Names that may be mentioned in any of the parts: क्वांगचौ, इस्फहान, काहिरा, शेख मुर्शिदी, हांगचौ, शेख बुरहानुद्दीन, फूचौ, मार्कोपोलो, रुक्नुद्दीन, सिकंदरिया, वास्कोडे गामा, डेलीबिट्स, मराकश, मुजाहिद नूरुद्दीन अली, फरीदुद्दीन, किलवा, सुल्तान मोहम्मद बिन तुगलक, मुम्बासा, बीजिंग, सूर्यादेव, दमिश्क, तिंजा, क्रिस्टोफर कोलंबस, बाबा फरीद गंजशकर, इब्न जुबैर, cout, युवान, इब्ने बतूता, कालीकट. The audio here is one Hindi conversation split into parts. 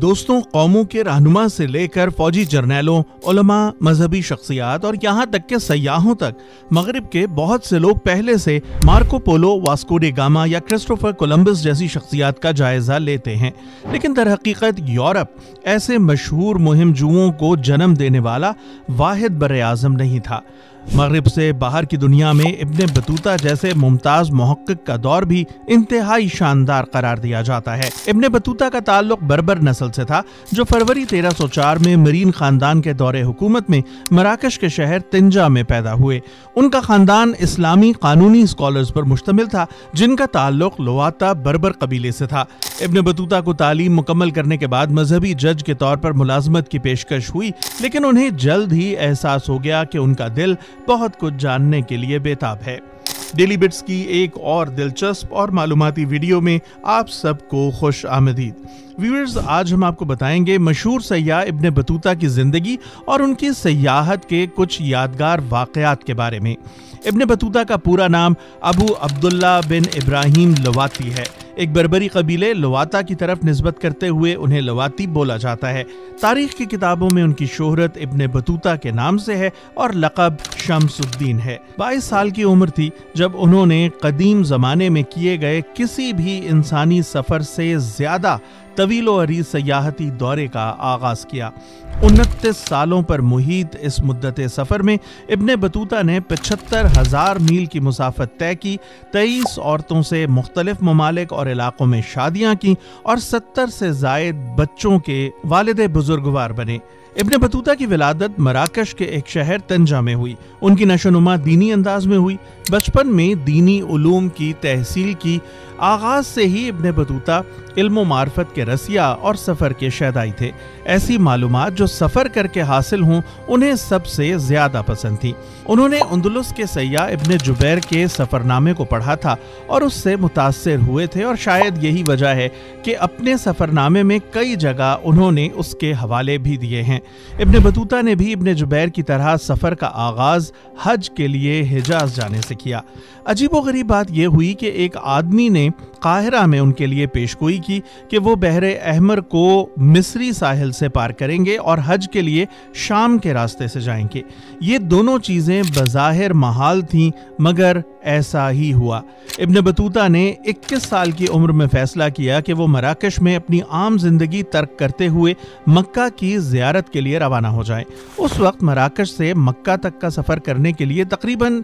दोस्तों, कौमों के रहनुमा से लेकर फौजी जर्नैलों, उलमा, मजहबी शख्सियात और यहाँ तक के सयाहों तक मगरिब के बहुत से लोग पहले से मार्कोपोलो, वास्कोडे गामा या क्रिस्टोफर कोलंबस जैसी शख्सियात का जायज़ा लेते हैं, लेकिन दरहकीकत यूरोप ऐसे मशहूर मुहिमजुओं को जन्म देने वाला वाहिद बरे आज़म नहीं था। मगरिब से बाहर की दुनिया में इब्ने बतूता जैसे मुमताज़ मुहक्किक का दौर भी इंतहाई शानदार करार दिया जाता है। इब्ने बतूता का ताल्लुक बर्बर नस्ल से था, जो फरवरी 1304 में मरीन ख़ानदान के दौरे हुकूमत में मराकश के शहर तिंजा में पैदा हुए। उनका ख़ानदान इस्लामी कानूनी स्कॉलर्स पर मुश्तमिल था, जिनका ताल्लुक लवाता बर्बर कबीले से था। इब्ने बतूता को तालीम मुकम्मल करने के बाद मजहबी जज के तौर पर मुलाजमत की पेशकश हुई, लेकिन उन्हें जल्द ही एहसास हो गया कि उनका दिल बहुत कुछ जानने के लिए बेताब है। डेलीबिट्स की एक और दिलचस्प और मालूमाती वीडियो में आप सबको खुश आमदीद। व्यूअर्स, आज हम आपको बताएंगे मशहूर सयाह इब्ने बतूता की ज़िंदगी और उनकी सयाहत के कुछ यादगार वाक़यात के बारे में। इब्ने बतूता का पूरा नाम अबू अब्दुल्ला बिन इब्राहिम लवाती है। एक बर्बरी कबीले लवाता की तरफ निस्बत करते हुए उन्हें लवाती बोला जाता है। तारीख़ की किताबों में उनकी शोहरत इब्ने बतूता के नाम से है और लक़ब शम्सुद्दीन है। 22 साल की उम्र थी जब उन्होंने कदीम ज़माने में किए गए किसी भी इंसानी सफ़र से ज़्यादा तवीलो अरीज सयाहती दौरे का आगाज़ किया। 29 सालों पर मुहीत इस मुद्दत सफ़र में इब्ने बतूता ने 75,000 मील की मुसाफत तय की, 23 औरतों से मुख्तलिफ ममालिक और इलाक़ों में शादियाँ की और 70 से ज़ायद बच्चों के वालिदे बुजुर्गवार बने। इब्ने बतूता की विलादत मराकश के एक शहर तंजा में हुई। उनकी नशोनुमा दीनी अंदाज में हुई। बचपन में दीनी उलूम की तहसील की। आगाज़ से ही इब्ने बतूता इल्म व मार्फत के रसिया और सफ़र के शैदाई थे। ऐसी मालूमात जो सफ़र करके हासिल हों उन्हें सबसे ज़्यादा पसंद थी। उन्होंने अंदुलुस के सयाह इब्न जुबैर के सफ़रनामे को पढ़ा था और उससे मुतासर हुए थे, और शायद यही वजह है कि अपने सफ़रनामे में कई जगह उन्होंने उसके हवाले भी दिए हैं। इब्ने बतूता ने भी इब्ने जुबैर की तरह सफ़र का आगाज़ हज के लिए हिजाज़ जाने से किया। अजीबोगरीब बात यह हुई कि एक आदमी ने काहिरा में उनके लिए पेशगोई की कि वो बहरे अहमर को मिस्री साहिल से पार करेंगे और हज के लिए शाम के रास्ते से जाएंगे। ये दोनों चीज़ें बज़ाहिर महाल थीं, मगर ऐसा ही हुआ। इब्ने बतूता ने 21 साल की उम्र में फ़ैसला किया कि वो मराकश में अपनी आम ज़िंदगी तर्क करते हुए मक्का की ज़ियारत के लिए रवाना हो जाएं। उस वक्त मराकश से मक्का तक का सफ़र करने के लिए तकरीबन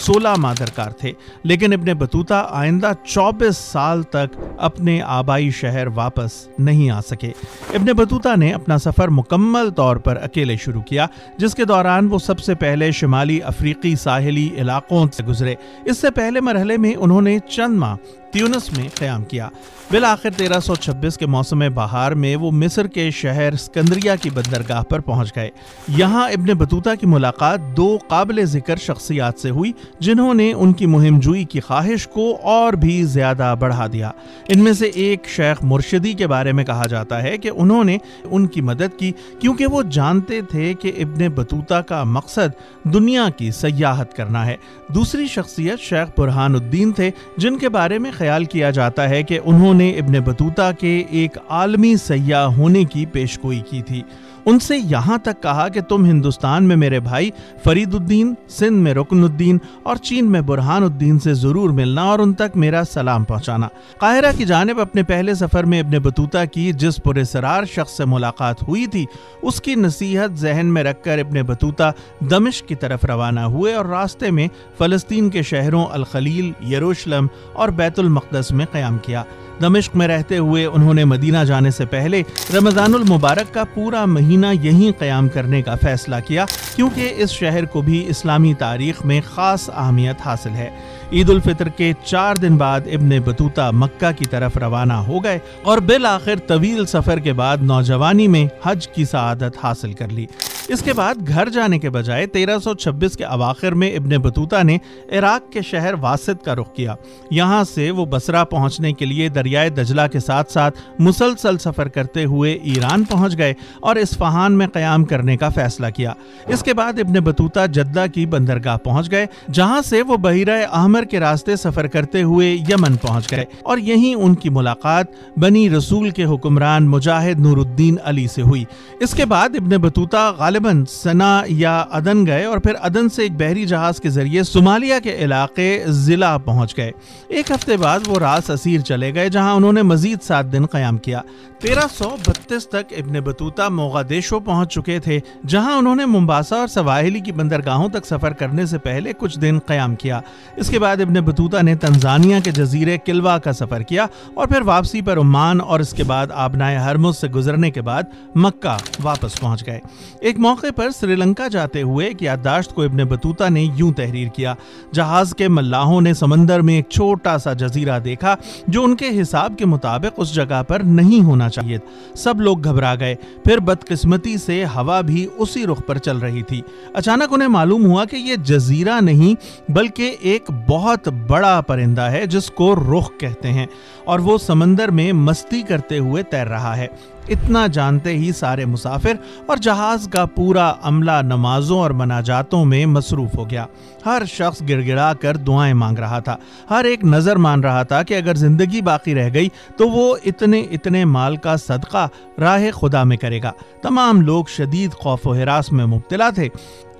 16 माह दरकार थे, लेकिन इब्ने बतूता आइंदा 24 साल तक अपने आबाई शहर वापस नहीं आ सके। इब्ने बतूता ने अपना सफ़र मुकम्मल तौर पर अकेले शुरू किया, जिसके दौरान वो सबसे पहले शिमाली अफ्रीकी साहिली इलाक़ों से गुजरे। इससे पहले मरहले में उन्होंने चंद माह त्यूनिस में क़याम किया। बिलआखिर 1326 के मौसम बहार में वो मिस्र के शहर सिकंदरिया की बंदरगाह पर पहुंच गए। यहाँ इब्ने बतूता की मुलाकात 2 काबिल ज़िक्र शख्सियात से हुई, जिन्होंने उनकी मुहिमजुई की ख्वाहिश को और भी ज़्यादा बढ़ा दिया। इनमें से एक शेख मुर्शिदी के बारे में कहा जाता है कि उन्होंने उनकी मदद की, क्योंकि वो जानते थे कि इब्ने बतूता का मकसद दुनिया की सयाहत करना है। दूसरी शख्सियत शेख बुरहानुद्दीन थे, जिनके बारे में ख्याल किया जाता है कि उन्होंने इब्ने बतूता के एक आलमी सयाह होने की पेशगोई की थी। उनसे यहाँ तक कहा कि तुम हिंदुस्तान में मेरे भाई फरीदुद्दीन, सिंध में रुक्नुद्दीन और चीन में बुरहानुद्दीन से ज़रूर मिलना और उन तक मेरा सलाम पहुँचाना। काहिरा की जानिब अपने पहले सफ़र में इब्ने बतूता की जिस पुरेसरार शख्स से मुलाकात हुई थी, उसकी नसीहत जहन में रखकर इब्ने बतूता दमिश्क की तरफ रवाना हुए और रास्ते में फ़लस्तीन के शहरों अल-खलील, यरूशलम और बैतुल मक़दस में क़याम किया। दमिश्क में रहते हुए उन्होंने मदीना जाने से पहले रमज़ानुल मुबारक का पूरा महीना यहीं क़याम करने का फ़ैसला किया, क्योंकि इस शहर को भी इस्लामी तारीख़ में ख़ास अहमियत हासिल है। ईद उल फितर के 4 दिन बाद इब्ने बतूता मक्का की तरफ रवाना हो गए और बिल आखिर तवील सफ़र के बाद नौजवानी में हज की सआदत हासिल कर ली। इसके बाद घर जाने के बजाय 1326 के अवाखिर में इब्ने बतूता ने इराक के शहर वासिद का रुख किया। यहाँ से वो बसरा पहुँचने के लिए दरियाए दजला के साथ साथ मुसलसल सफ़र करते हुए ईरान पहुँच गए और इस्फहान में क़याम करने का फ़ैसला किया। इसके बाद इब्ने बतूता जद्दा की बंदरगाह पहुँच गए, जहाँ से वो बहिराए अहमर के रास्ते सफ़र करते हुए यमन पहुँच गए और यहीं उनकी मुलाकात बनी रसूल के हुक्मरान मुजाहिद नूरुद्दीन अली से हुई। इसके बाद इब्ने बतूता गालिबन सना या अदन गए और फिर अदन से एक बहरी जहाज के जरिए सोमालिया के इलाके ज़िला पहुँच गए। एक हफ्ते बाद वो रास असीर चले गए, जहाँ उन्होंने मजीद 7 दिन क़याम किया। 1332 तक इब्ने बतूता मोगादेशो पहुँच चुके थे, जहाँ उन्होंने मुम्बासा और सवाहिली की बंदरगाहों तक सफ़र करने से पहले कुछ दिन क़याम किया। इसके बाद इब्ने बतूता ने तंजानिया के जजीरे किलवा का सफ़र किया और फिर वापसी पर ओमान और इसके बाद आबनाए हरमुज़ से गुजरने के बाद मक्का वापस पहुँच गए। एक मौके पर श्रीलंका जाते हुए एक याददाश्त को इब्ने बतूता ने यूं तहरीर किया, जहाज़ के मल्लाहों ने समंदर में एक छोटा सा जजीरा देखा जो उनके हिसाब के मुताबिक उस जगह पर नहीं होना चाहिए। सब लोग घबरा गए। फिर बदकिस्मती से हवा भी उसी रुख पर चल रही थी। अचानक उन्हें मालूम हुआ कि यह जजीरा नहीं बल्कि एक बहुत बड़ा परिंदा है जिसको रुख कहते हैं और वो समंदर में मस्ती करते हुए तैर रहा है। इतना जानते ही सारे मुसाफिर और जहाज़ का पूरा अमला नमाजों और मनाजातों में मसरूफ़ हो गया। हर शख्स गिड़गिड़ा कर दुआएं मांग रहा था। हर एक नज़र मान रहा था कि अगर ज़िंदगी बाकी रह गई तो वो इतने इतने माल का सदका राह खुदा में करेगा। तमाम लोग शदीद खौफ व हिरास में मुब्तला थे,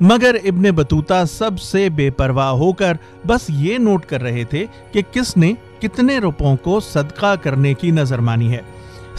मगर इब्ने बतूता सबसे बेपरवाह होकर बस ये नोट कर रहे थे कि किसने कितने रुपयों को सदका करने की नज़र मानी है।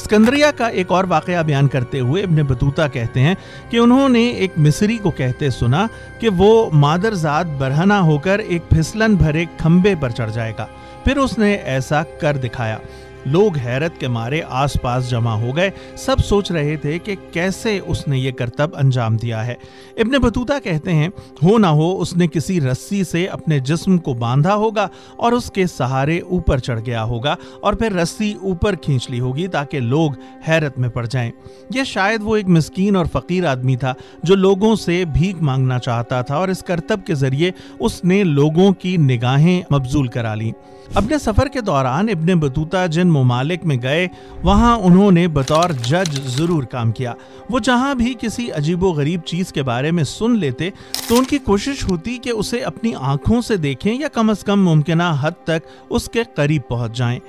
सिकंदरिया का एक और वाक़या बयान करते हुए इब्ने बतूता कहते हैं कि उन्होंने एक मिस्री को कहते सुना कि वो मादरजात बरहना होकर एक फिसलन भरे खम्बे पर चढ़ जाएगा। फिर उसने ऐसा कर दिखाया। लोग हैरत के मारे आसपास जमा हो गए। सब सोच रहे थे कि कैसे उसने ये करतब अंजाम दिया है। इब्ने बतूता कहते हैं, हो ना हो उसने किसी रस्सी से अपने जिस्म को बांधा होगा और उसके सहारे ऊपर चढ़ गया होगा और फिर रस्सी ऊपर खींच ली होगी ताकि लोग हैरत में पड़ जाएं। यह शायद वो एक मिस्कीन और फ़कीर आदमी था जो लोगों से भीख मांगना चाहता था और इस करतब के ज़रिए उसने लोगों की निगाहें मबजूल करा लीं। अपने सफ़र के दौरान इब्ने बतूता जिन मुमालिक में गए वहाँ उन्होंने बतौर जज ज़रूर काम किया। वो जहाँ भी किसी अजीबोगरीब चीज़ के बारे में सुन लेते तो उनकी कोशिश होती कि उसे अपनी आँखों से देखें या कम अज़ कम मुमकिन हद तक उसके करीब पहुँच जाएं।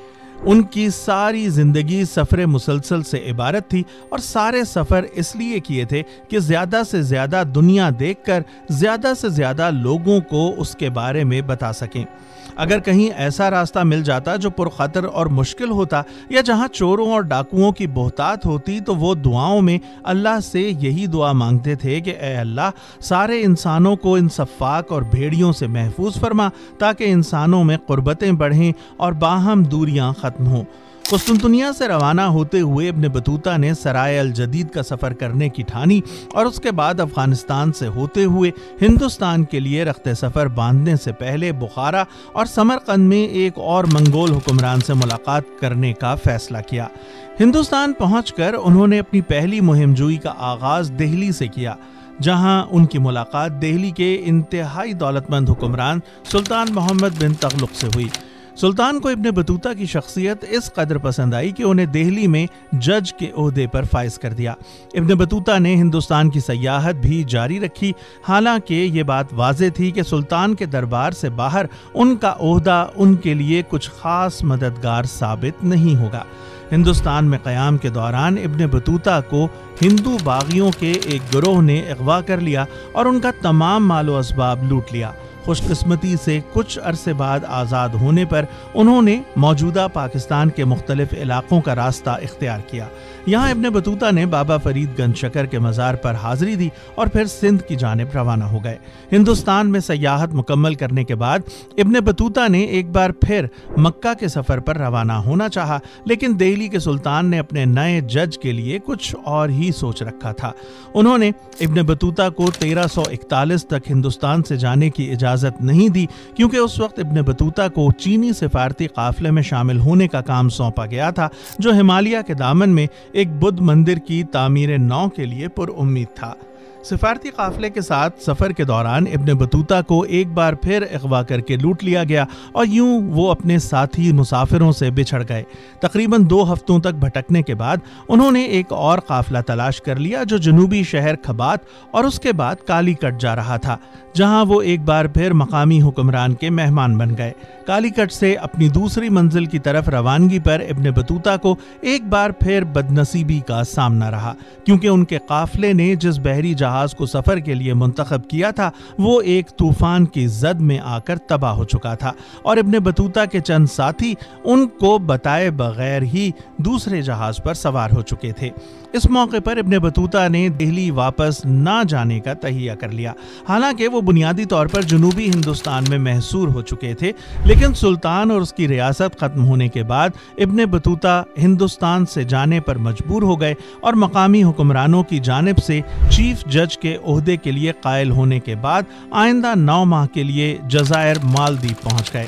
उनकी सारी ज़िंदगी सफ़र मुसलसल से इबारत थी और सारे सफ़र इसलिए किए थे कि ज़्यादा से ज़्यादा दुनिया देखकर ज़्यादा से ज़्यादा लोगों को उसके बारे में बता सकें। अगर कहीं ऐसा रास्ता मिल जाता जो पुरखतर और मुश्किल होता या जहां चोरों और डाकुओं की बहुतात होती तो वो दुआओं में अल्लाह से यही दुआ मांगते थे कि ए अल्लाह, सारे इंसानों को इन सफ़ाक और भेड़ियों से महफूज फरमा ताकि इंसानों में क़ुर्बतें बढ़ें और बाहम दूरियां ख़त्म हों। कुस्तुनतुनिया से रवाना होते हुए इब्ने बतूता ने सराय अल जदीद का सफ़र करने की ठानी और उसके बाद अफ़गानिस्तान से होते हुए हिंदुस्तान के लिए रख्ते सफ़र बांधने से पहले बुखारा और समरकंद में एक और मंगोल हुक्मरान से मुलाकात करने का फ़ैसला किया। हिंदुस्तान पहुँचकर उन्होंने अपनी पहली मुहिमजोई का आगाज़ दिल्ली से किया, जहां उनकी मुलाकात दिल्ली के इंतहाई दौलतमंद हुक्मरान सुल्तान मोहम्मद बिन तुगलक से हुई। सुल्तान को इब्ने बतूता की शख्सियत इस कदर पसंद आई कि उन्हें दिल्ली में जज के ओहदे पर फायज कर दिया। इब्ने बतूता ने हिंदुस्तान की सयाहत भी जारी रखी, हालांकि ये बात वाज़े थी कि सुल्तान के दरबार से बाहर उनका ओहदा उनके लिए कुछ ख़ास मददगार साबित नहीं होगा। हिंदुस्तान में क़याम के दौरान इब्ने बतूता को हिंदू बाग़ियों के एक गिरोह ने अगवा कर लिया और उनका तमाम माल व असबाब लूट लिया। खुशकिस्मती से कुछ अरसे बाद आज़ाद होने पर उन्होंने मौजूदा पाकिस्तान के मुख्तलिफ इलाक़ों का रास्ता इख्तियार किया। यहाँ इब्ने बतूता ने बाबा फरीद गंजशकर के मज़ार पर हाज़िरी दी और फिर सिंध की जानिब रवाना हो गए। हिंदुस्तान में सयाहत मुकम्मल करने के बाद इब्ने बतूता ने एक बार फिर मक्का के सफ़र पर रवाना होना चाहा, लेकिन दिल्ली के सुल्तान ने अपने नए जज के लिए कुछ और ही सोच रखा था। उन्होंने इब्ने बतूता को 1341 तक हिंदुस्तान से जाने की इजाज़त नहीं दी, क्योंकि उस वक्त इब्ने बतूता को चीनी सिफारती काफ़िले में शामिल होने का काम सौंपा गया था जो हिमालय के दामन में एक बुद्ध मंदिर की तामीर नौ के लिए पुरुम्मीद था। सिफारती काफिले के साथ सफ़र के दौरान इब्ने बतूता को एक बार फिर अगवा करके लूट लिया गया और यूं वो अपने साथी मुसाफिरों से बिछड़ गए। तकरीबन 2 हफ्तों तक भटकने के बाद उन्होंने एक और काफिला तलाश कर लिया जो जनूबी शहर खबात और उसके बाद कालीकट जा रहा था, जहां वो एक बार फिर मकामी हुक्मरान के मेहमान बन गए। कालीकट से अपनी दूसरी मंजिल की तरफ रवानगी पर इब्ने बतूता को एक बार फिर बदनसीबी का सामना रहा, क्योंकि उनके काफिले ने जिस बहरी जहाज को सफर के लिए मुंतखब किया था वो एक तूफान की जद में आकर तबाह हो चुका था और इब्ने बतूता के चंद साथी उनको बताए बगैर ही दूसरे जहाज पर सवार हो चुके थे। इस मौके पर इब्ने बतूता ने दिल्ली वापस ना जाने का तहिया कर लिया। हालांकि वो बुनियादी तौर पर जनूबी हिंदुस्तान में महसूर हो चुके थे, लेकिन सुल्तान और उसकी रियासत खत्म होने के बाद इब्ने बतूता हिंदुस्तान से जाने पर मजबूर हो गए और मकामी हुक्मरानों की जानिब से चीफ जज के ओहदे के लिए कायल होने के बाद आइंदा 9 माह के लिए जज़ायर मालदीव पहुंच गए।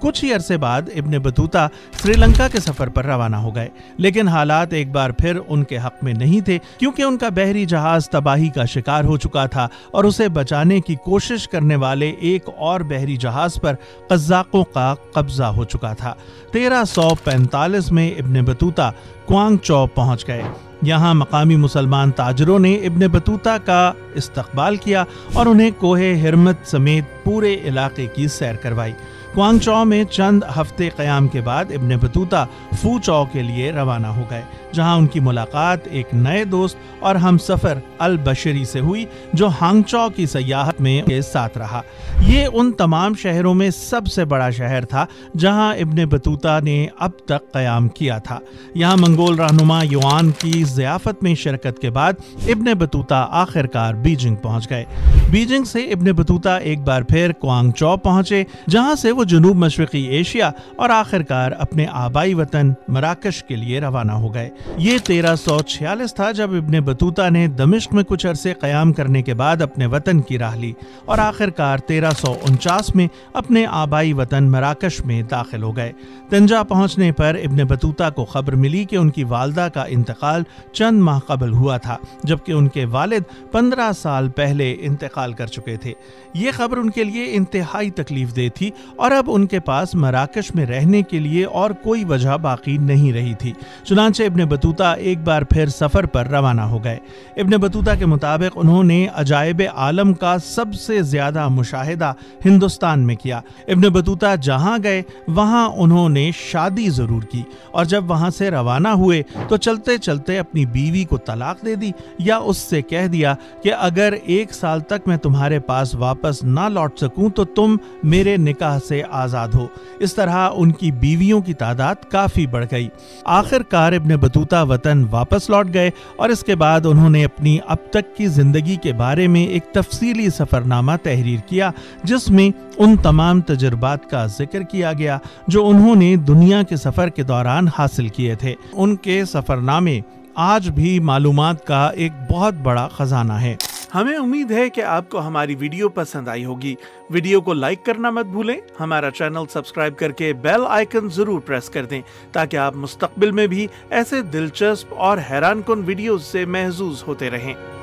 कुछ ही अरसे बाद इब्ने बतूता श्रीलंका के सफ़र पर रवाना हो गए, लेकिन हालात एक बार फिर उनके हक में नहीं थे, क्योंकि उनका बहरी जहाज़ तबाही का शिकार हो चुका था और उसे बचाने की कोशिश करने वाले एक और बहरी जहाज़ पर कज़ाकों का कब्जा हो चुका था। 1345 में इब्ने बतूता क्वांगचौ पहुँच गए। यहाँ मकामी मुसलमान ताजरों ने इब्ने बतूता का इस्तकबाल किया और उन्हें कोहे हिरमत समेत पूरे इलाके की सैर करवाई। क्वांगचौ में चंद हफ्ते क़याम के बाद इब्ने बतूता फूचौ के लिए रवाना हो गए, जहां उनकी मुलाकात एक नए दोस्त और हम सफ़र अल बशरी से हुई जो हांगचौ की सयाहत में उनके साथ रहा। ये उन तमाम शहरों में सबसे बड़ा शहर था जहां इब्ने बतूता ने अब तक क़याम किया था। यहाँ मंगोल रहनुमा युवान की ज़ियाफ़त में शिरकत के बाद इब्ने बतूता आखिरकार बीजिंग पहुँच गए। बीजिंग से इब्ने बतूता एक बार फिर क्वांगचौ पहुँचे, जहाँ से जनूब मशरकी एशिया और आखिरकार अपने आबाई वतन मराकश के लिए रवाना हो गए। ये 1346 था जब इब्ने बतूता ने दमिश्क में कुछ अरसे क़याम करने के बाद अपने वतन की राह ली और आखिरकार 1349 में अपने आबाई वतन मराकश में दाखिल हो गए। तंजा पहुंचने पर इब्ने बतूता को खबर मिली कि उनकी वालदा का इंतकाल चंद माह कबल हुआ था, जबकि उनके वालिद 15 साल पहले इंतकाल कर चुके थे। ये खबर उनके लिए इंतहाई तकलीफ देह थी और अब उनके पास मराकश में रहने के लिए और कोई वजह बाकी नहीं रही थी। चुनांचे इब्ने बतूता एक बार फिर सफ़र पर रवाना हो गए। इब्ने बतूता के मुताबिक उन्होंने अजायब आलम का सबसे ज़्यादा मुशाहिदा हिंदुस्तान में किया। इब्ने बतूता जहाँ गए वहाँ उन्होंने शादी ज़रूर की और जब वहाँ से रवाना हुए तो चलते चलते अपनी बीवी को तलाक दे दी या उससे कह दिया कि अगर 1 साल तक मैं तुम्हारे पास वापस ना लौट सकूँ तो तुम मेरे निकाह से आज़ाद हो। इस तरह उनकी बीवियों की तादाद काफ़ी बढ़ गई। आखिरकार इब्ने बतूता वतन वापस लौट गए और इसके बाद उन्होंने अपनी अब तक की ज़िंदगी के बारे में एक तफसीली सफ़रनामा तहरीर किया, जिसमें उन तमाम तजुर्बात का जिक्र किया गया जो उन्होंने दुनिया के सफ़र के दौरान हासिल किए थे। उनके सफ़रनामे आज भी मालूमात का एक बहुत बड़ा ख़जाना है। हमें उम्मीद है कि आपको हमारी वीडियो पसंद आई होगी। वीडियो को लाइक करना मत भूलें। हमारा चैनल सब्सक्राइब करके बेल आइकन ज़रूर प्रेस कर दें ताकि आप मुस्तकबिल में भी ऐसे दिलचस्प और हैरान कुन वीडियोज़ से महजूज़ होते रहें।